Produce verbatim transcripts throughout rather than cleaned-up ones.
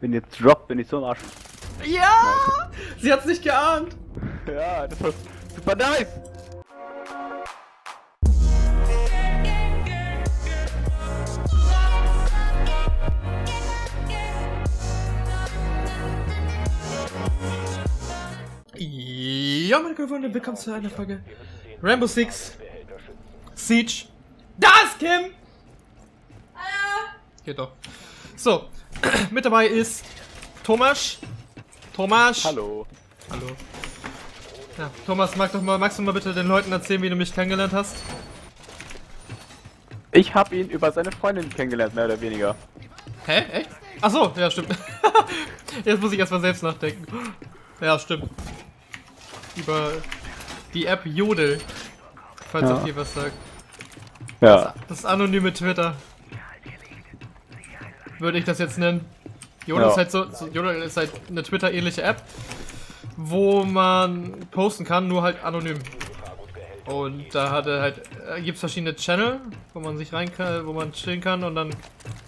Wenn ihr droppt, bin ich so ein Arsch. Ja! Sie hat's nicht geahnt! Ja, das war super nice! Ja, meine Freunde, willkommen zu einer Folge Rainbow Six Siege. Da ist Kim! Hallo! Geht doch. So, mit dabei ist Thomas. Thomas. Hallo. Hallo. Ja, Thomas, mag doch mal, magst du mal bitte den Leuten erzählen, wie du mich kennengelernt hast? Ich habe ihn über seine Freundin kennengelernt, mehr oder weniger. Hä? Echt? Ach so, ja, stimmt. Jetzt muss ich erstmal selbst nachdenken. Ja, stimmt. Über die App Jodel, falls euch ja. Hier was sagt. Ja. Das, das anonyme Twitter. Würde ich das jetzt nennen. Jodel, ja. ist, halt so, Jodel ist halt eine Twitter-ähnliche App, wo man posten kann, nur halt anonym. Und da hat er halt, äh, gibt es verschiedene Channel, wo man sich rein kann, wo man chillen kann, und dann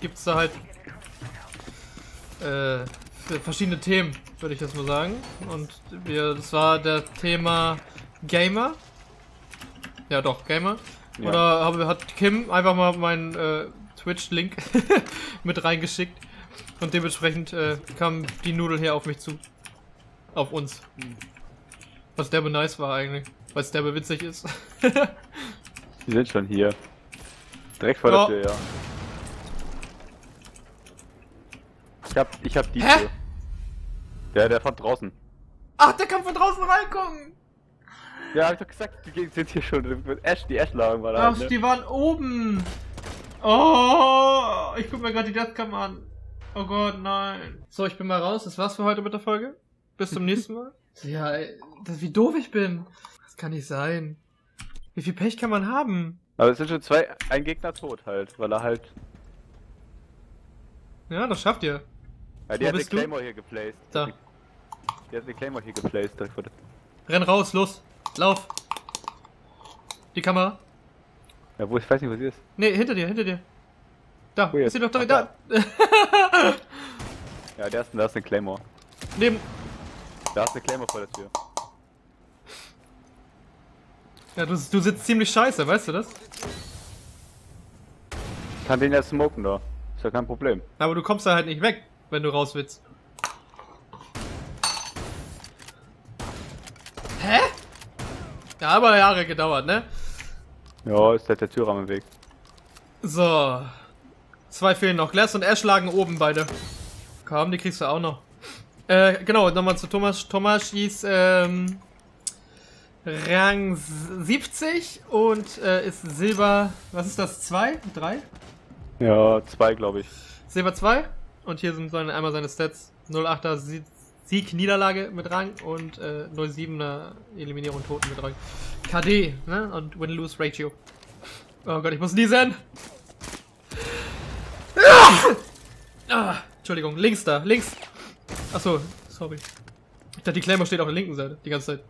gibt es da halt äh, verschiedene Themen, würde ich das mal sagen. Und wir, das war der Thema Gamer. Ja doch, Gamer. Ja. Oder hab, hat Kim einfach mal meinen äh, Twitch-Link mit reingeschickt. Und dementsprechend äh, kam die Nudel her auf mich zu. Auf uns. Was derbe nice war eigentlich. Weil es derbe witzig ist. Die sind schon hier. Direkt vor oh. der Tür, ja. Ich hab, ich hab die Hä? Tür. Der, der von draußen. Ach, der kann von draußen reingucken! Ja, hab ich doch gesagt, die sind hier schon. Ash, die Ash-Lagen war da. Ach, halt, ne? Die waren oben! Oh! Ich guck mir gerade die Deathcam an. Oh Gott, nein. So, ich bin mal raus. Das war's für heute mit der Folge. Bis zum nächsten Mal. Ja, ey, das, wie doof ich bin. Das kann nicht sein. Wie viel Pech kann man haben? Aber es sind schon zwei, ein Gegner tot halt, weil er halt... Ja, das schafft ihr. Ja, die Wo hat den Claymore hier geplaced. Da. Die hat den Claymore hier geplaced. Renn raus, los. Lauf. Die Kamera. Ja, wo ich weiß nicht, wo sie ist. Nee, hinter dir, hinter dir. Da, oh, ist sie doch da. da. Ja, der ist, da ist ein Claymore. Neben. Da ist ein Claymore vor der Tür. Ja, du, du sitzt ziemlich scheiße, weißt du das? Ich kann den ja smoken da. Ist ja kein Problem. Aber du kommst da halt nicht weg, wenn du raus willst. Hä? Ja, aber Jahre gedauert, ne? Ja, ist halt der Türrahmen im Weg. So. Zwei fehlen noch. Glass und Ash lagen oben beide. Komm, die kriegst du auch noch. Äh, genau, nochmal zu Thomas. Thomas ist ähm, Rang siebzig und äh, ist Silber. Was ist das? zwei? drei? Ja, zwei, glaube ich. Silber zwei. Und hier sind seine, einmal seine Stats. null achter Sieg, Sieg, Niederlage mit Rang und äh, null siebener Eliminierung, Toten mit Rang. K D, ne? Und Win-Lose-Ratio. Oh Gott, ich muss niesen! Ah! Ah, Entschuldigung, links da, links! Achso, sorry. Ich dachte, die Claymore steht auf der linken Seite, die ganze Zeit.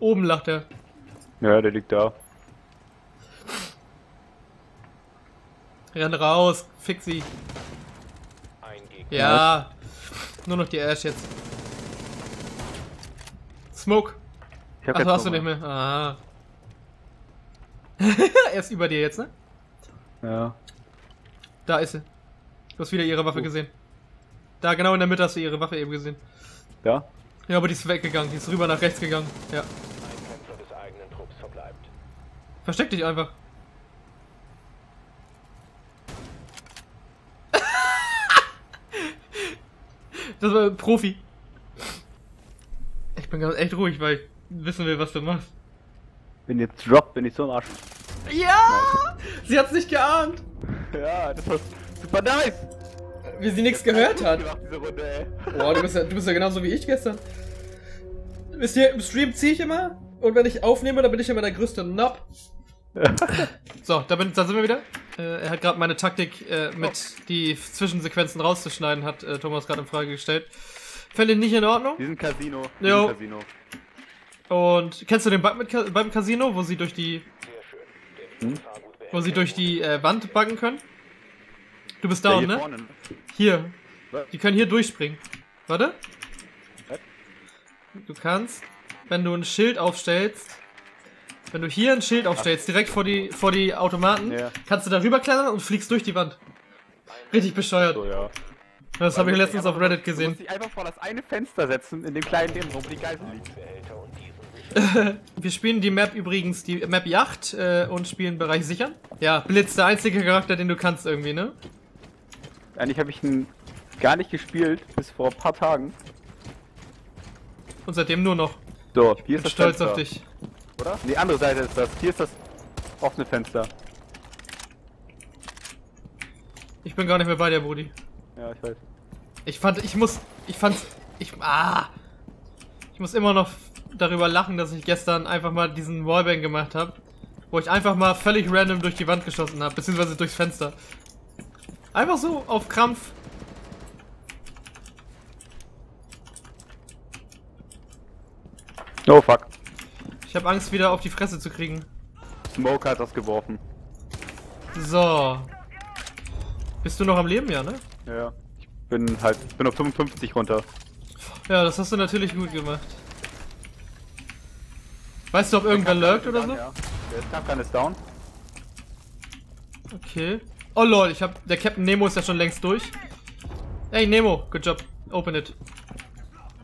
Oben lacht er. Ja, der liegt da. Renn raus, fix sie. Ja, nur noch die Ash jetzt. Smoke! Achso, hast du nicht mehr. Ah. Er ist über dir jetzt, ne? Ja. Da ist sie. Du hast wieder ihre Waffe oh. gesehen. Da, genau in der Mitte hast du ihre Waffe eben gesehen. Da? Ja, aber die ist weggegangen. Die ist rüber nach rechts gegangen. Ja. Ein Kämpfer des eigenen Trupps verbleibt. Versteck dich einfach. Das war ein Profi. Ich bin ganz echt ruhig, weil ich wissen will, was du machst. Wenn ihr droppt, bin ich so ein Arsch. Ja! Sie hat's nicht geahnt! Ja, das war super nice! Wie sie nichts gehört hat. Boah, du bist ja, du bist ja genauso wie ich gestern. Wisst ihr, im Stream ziehe ich immer und wenn ich aufnehme, dann bin ich immer der größte Nob. So, da, bin, da sind wir wieder. Äh, er hat gerade meine Taktik, äh, mit oh. die Zwischensequenzen rauszuschneiden, hat äh, Thomas gerade in Frage gestellt. Fällt ihn nicht in Ordnung? Wir sind Casino. Jo. Casino. Und kennst du den Bug mit, beim Casino, wo sie durch die... Hm? Wo sie durch die äh, Wand buggen können? Du bist down, ne? Hier, Die können hier durchspringen. Warte. Du kannst, wenn du ein Schild aufstellst, wenn du hier ein Schild aufstellst, direkt vor die vor die Automaten, ja, kannst du darüber klettern und fliegst durch die Wand. Richtig bescheuert. So, ja. Das habe ich letztens auf Reddit gesehen. Du musst dich einfach vor das eine Fenster setzen, in dem kleinen Ding, wo die Geisel liegt. Wir spielen die Map übrigens, die Map Yacht, äh, und spielen Bereich sichern. Ja, Blitz, der einzige Charakter, den du kannst irgendwie, ne? Eigentlich habe ich ihn gar nicht gespielt, bis vor ein paar Tagen. Und seitdem nur noch. So, hier ich bin ist das stolz Fenster. Auf dich. Oder? Die andere Seite ist das. Hier ist das offene Fenster. Ich bin gar nicht mehr bei dir, Brudi. Ja, ich weiß. Ich fand, ich muss, ich fand, ich, ah! Ich muss immer noch darüber lachen, dass ich gestern einfach mal diesen Wallbang gemacht habe, wo ich einfach mal völlig random durch die Wand geschossen habe, beziehungsweise durchs Fenster. Einfach so, auf Krampf. Oh fuck. Ich habe Angst, wieder auf die Fresse zu kriegen. Smoke hat das geworfen. So. Bist du noch am Leben, ja, ne? Ja, ich bin halt, ich bin auf fünfundfünfzig runter. Ja, das hast du natürlich gut gemacht. Weißt du, ob irgendwer lurkt oder so? Ja, der Tachanka ist down. Okay. Oh lol, ich hab, der Captain Nemo ist ja schon längst durch. Ey Nemo, good job, open it.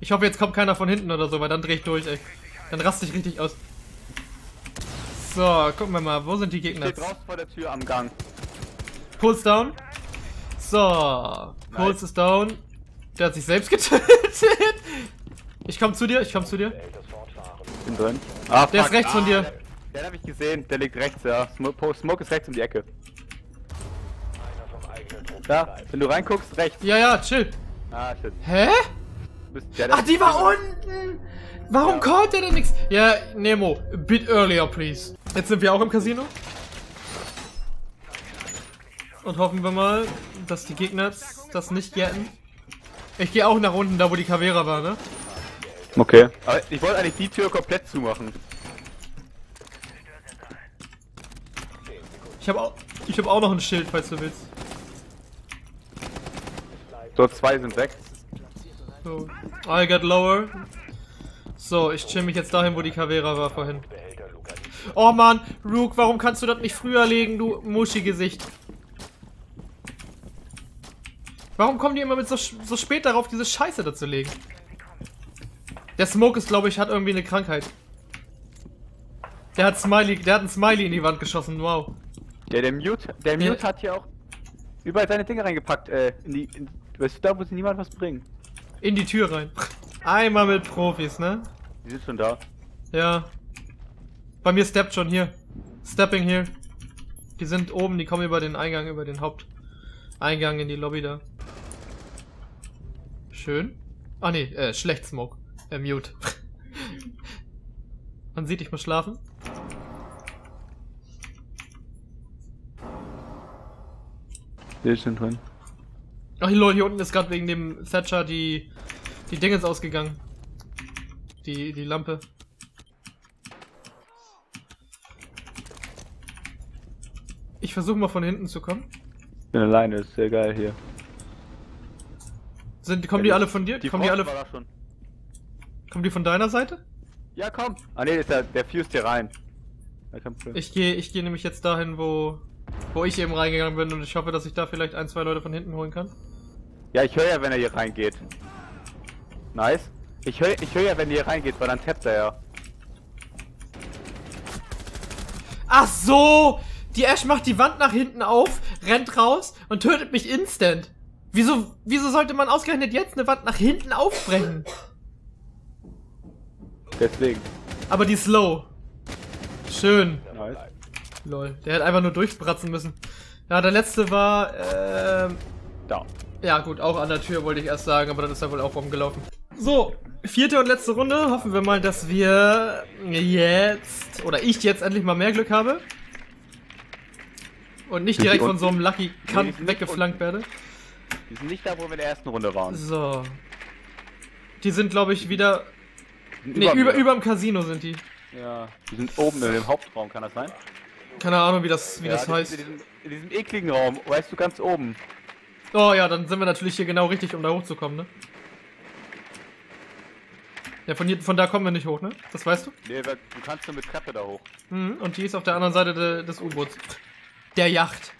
Ich hoffe, jetzt kommt keiner von hinten oder so, weil dann dreh ich durch, ey. Dann raste ich richtig aus. So, gucken wir mal, wo sind die Gegner? Steht raus vor der Tür am Gang. Pulse down. So, Pulse ist down. Der hat sich selbst getötet. Ich komm zu dir, ich komm zu dir. Bin drin. Ah, der fuck. ist rechts ah, von dir. Der, den hab ich gesehen, der liegt rechts, ja. Smoke, Smoke ist rechts um die Ecke. Da, wenn du reinguckst, rechts. Ja, ja, chill. Ah, shit. Hä? Der, der Ach, die war unten! Warum ja. callt der denn nichts? Ja, yeah, Nemo, a bit earlier, please. Jetzt sind wir auch im Casino. Und hoffen wir mal, dass die Gegner das nicht getten. Ich gehe auch nach unten, da wo die Caveira war, ne? Okay. Aber ich wollte eigentlich die Tür komplett zumachen. Ich habe auch, hab auch noch ein Schild, falls du willst. So, zwei sind weg. So. I got lower. So, ich chill mich jetzt dahin, wo die Caveira war vorhin. Oh man, Rook, warum kannst du das nicht früher legen, du Muschi-Gesicht? Warum kommen die immer mit so, so spät darauf, diese Scheiße dazu legen? Der Smoke ist, glaube ich, hat irgendwie eine Krankheit. Der hat Smiley, der hat einen Smiley in die Wand geschossen, wow. Ja, der Mute, der Mute der, hat hier auch überall seine Dinge reingepackt, äh, in die, in, weißt du, da muss niemand was bringen. In die Tür rein. Einmal mit Profis, ne? Die sind schon da. Ja. Bei mir steppt schon hier. Stepping hier. Die sind oben, die kommen über den Eingang, über den Haupteingang in die Lobby da. Schön. Ah ne, äh, schlecht Smoke. Äh, Mute. Man sieht, ich muss schlafen. Die sind drin. Ach lol, hier unten ist gerade wegen dem Thatcher die die Dingens ausgegangen. Die die Lampe. Ich versuche mal von hinten zu kommen. Ich bin alleine, ist sehr geil hier. Sind kommen ja, die alle von dir? Die kommen die alle war schon. Kommen die von deiner Seite? Ja, komm. Ah ne, ist der, der fused hier rein. Ich gehe ich gehe nämlich jetzt dahin, wo wo ich eben reingegangen bin und ich hoffe, dass ich da vielleicht ein, zwei Leute von hinten holen kann. Ja, ich höre ja, wenn er hier reingeht. Nice. Ich höre ich hör ja, wenn er hier reingeht, weil dann tappt er ja. Ach so! Die Ash macht die Wand nach hinten auf, rennt raus und tötet mich instant. Wieso, wieso sollte man ausgerechnet jetzt eine Wand nach hinten aufbrechen? Deswegen. Aber die ist low. Schön. Nice. Lol, der hätte einfach nur durchbratzen müssen. Ja, der letzte war, ähm... da. Ja gut, auch an der Tür wollte ich erst sagen, aber dann ist er wohl auch rumgelaufen. So, vierte und letzte Runde. Hoffen wir mal, dass wir jetzt, oder ich jetzt endlich mal mehr Glück habe. Und nicht direkt von so einem Lucky Kant weggeflankt werde. Die sind nicht da, wo wir in der ersten Runde waren. So. Die sind, glaube ich, wieder... Ne, über, überm Casino sind die. Ja, die sind oben in dem Hauptraum, kann das sein? Keine Ahnung, wie das, wie ja, das heißt. In diesem, in diesem ekligen Raum, weißt du, ganz oben. Oh ja, dann sind wir natürlich hier genau richtig, um da hochzukommen, ne? Ja, von, hier, von da kommen wir nicht hoch, ne? Das weißt du? Nee, du kannst nur mit Treppe da hoch. Mhm, und die ist auf der anderen Seite de, des U-Boots. Der Yacht.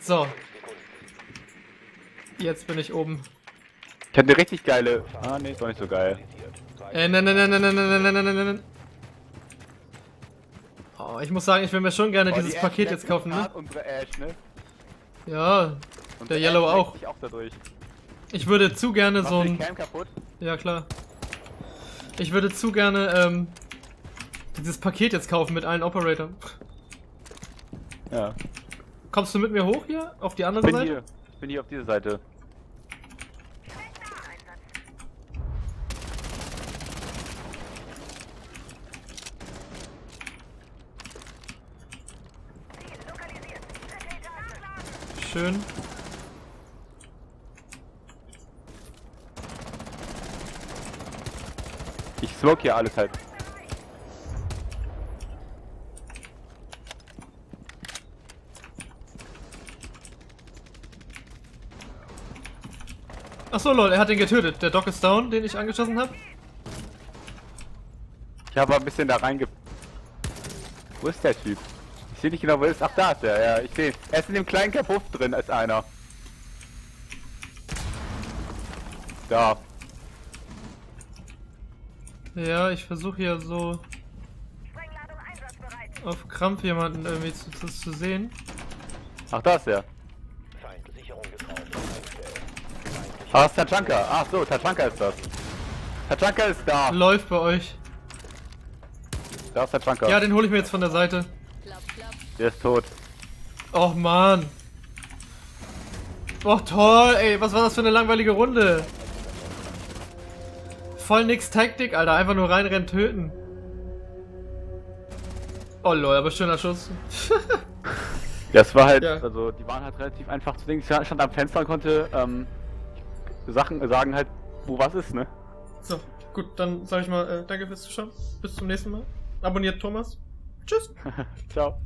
So. Jetzt bin ich oben. Ich hab eine richtig geile... Ah, nee, ist doch nicht so geil. Äh, nein, nein, nein, nein, nein, nein, nein, nein, nein. Oh, ich muss sagen, ich will mir schon gerne oh, dieses die Paket jetzt kaufen, ne? Unsere Ash, ne? Ja, und der, der Yellow Ash auch. auch dadurch. Ich würde zu gerne Machst so ein... Cam kaputt? Ja, klar. Ich würde zu gerne, ähm... dieses Paket jetzt kaufen mit allen Operatoren. Ja. Kommst du mit mir hoch hier? Auf die andere ich bin Seite? Hier. Ich bin hier auf dieser Seite. Schön. Ich smoke hier alles halt. Achso, lol, er hat den getötet. Der Doc ist down, den ich angeschossen habe. Ich habe ein bisschen da reinge... Wo ist der Typ? Ich sehe nicht genau, wo er ist. Ach, da ist er. Ja, ich sehe. Er ist in dem kleinen Kapuff drin, als einer. Da. Ja, ich versuche hier so auf Krampf jemanden irgendwie zu, zu, zu sehen. Ach, da ist er. Ah, ist Tachanka. Ach so, Tachanka ist das. Tachanka ist da. Läuft bei euch. Da ist Tachanka. Ja, den hole ich mir jetzt von der Seite. Der ist tot. Och man. Och toll, ey. Was war das für eine langweilige Runde? Voll nix Taktik, Alter. Einfach nur reinrennen, töten. Oh lol, aber schöner Schuss. Das war halt, ja. Also die waren halt relativ einfach zu denken. Ich stand am Fenster und konnte ähm, Sachen sagen halt, wo was ist, ne? So, gut, dann sag ich mal äh, danke fürs Zuschauen. Bis zum nächsten Mal. Abonniert Thomas. Tschüss. Ciao.